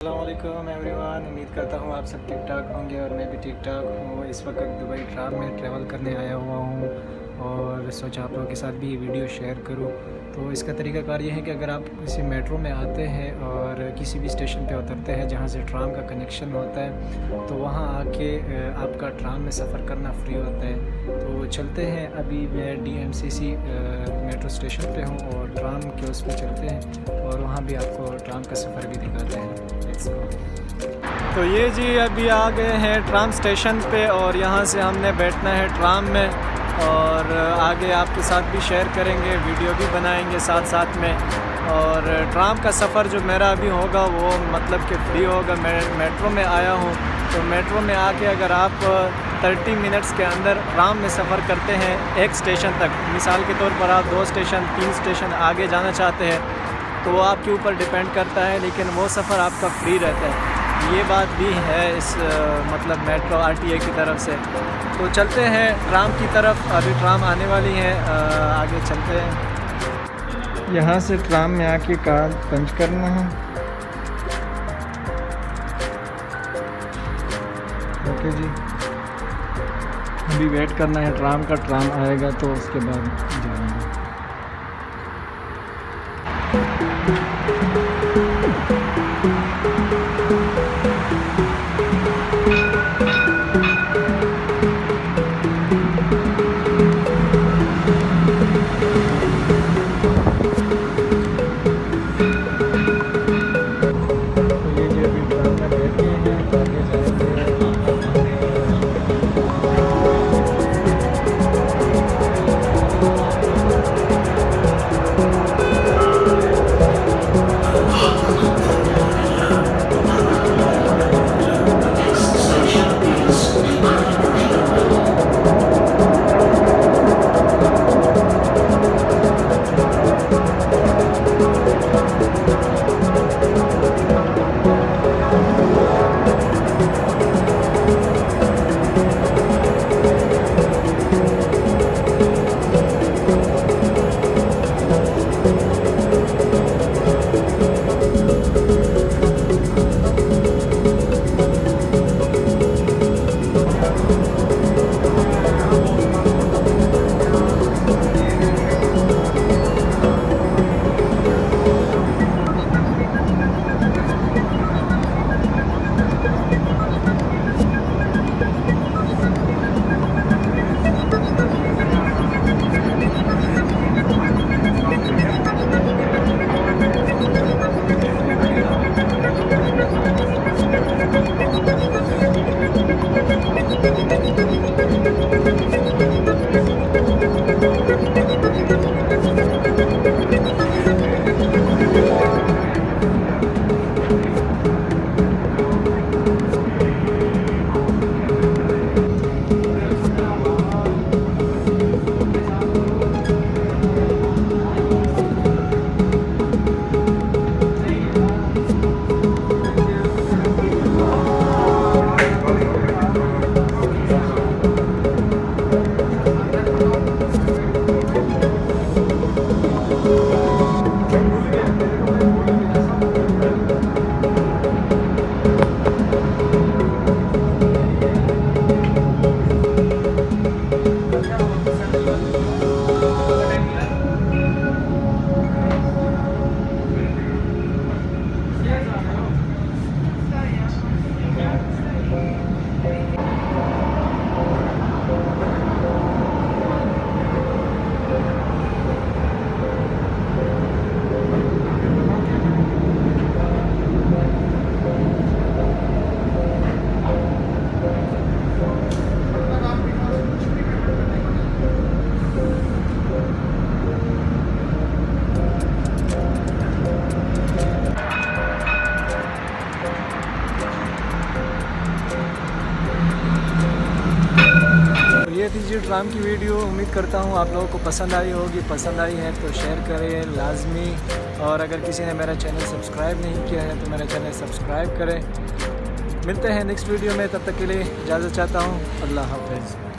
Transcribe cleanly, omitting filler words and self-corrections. अस्सलामुअलैकुम एवरीवन। उम्मीद करता हूँ आप सब ठीक ठाक होंगे और मैं भी ठीक ठाक हूँ। इस वक्त दुबई ट्राम में ट्रैवल करने आया हुआ हूँ और सोचा आप लोगों के साथ भी ये वीडियो शेयर करूँ। तो इसका तरीकाकार ये है कि अगर आप किसी मेट्रो में आते हैं और किसी भी स्टेशन पे उतरते हैं जहाँ से ट्राम का कनेक्शन होता है, तो वहाँ आके आपका ट्राम में सफ़र करना फ्री होता है। तो चलते हैं, अभी मैं DMCC मेट्रो स्टेशन पे हूँ और ट्राम के उस पर चलते हैं और वहाँ भी आपको ट्राम का सफ़र भी दिखाते हैं। तो ये जी अभी आ गए हैं ट्राम स्टेशन पे और यहाँ से हमने बैठना है ट्राम में और आगे आपके साथ भी शेयर करेंगे, वीडियो भी बनाएंगे साथ साथ में। और ट्राम का सफ़र जो मेरा अभी होगा वो मतलब कि फ्री होगा। मैं मेट्रो में आया हूँ, तो मेट्रो में आके अगर आप 30 मिनट्स के अंदर ट्राम में सफ़र करते हैं एक स्टेशन तक, मिसाल के तौर पर आप 2 स्टेशन 3 स्टेशन आगे जाना चाहते हैं, तो वो आपके ऊपर डिपेंड करता है, लेकिन वो सफ़र आपका फ्री रहता है। ये बात भी है इस मतलब मेट्रो RTA की तरफ से। तो चलते हैं ट्राम की तरफ, अभी ट्राम आने वाली है, आगे चलते हैं। यहाँ से ट्राम में आके कार पंच करना है। ओके जी, अभी वेट करना है ट्राम का, ट्राम आएगा तो उसके बाद जाना है। जी ट्राम की वीडियो उम्मीद करता हूँ आप लोगों को पसंद आई होगी। पसंद आई है तो शेयर करें लाजमी, और अगर किसी ने मेरा चैनल सब्सक्राइब नहीं किया है तो मेरा चैनल सब्सक्राइब करें। मिलते हैं नेक्स्ट वीडियो में, तब तक के लिए इजाज़त चाहता हूँ। अल्लाह हाफ़िज़।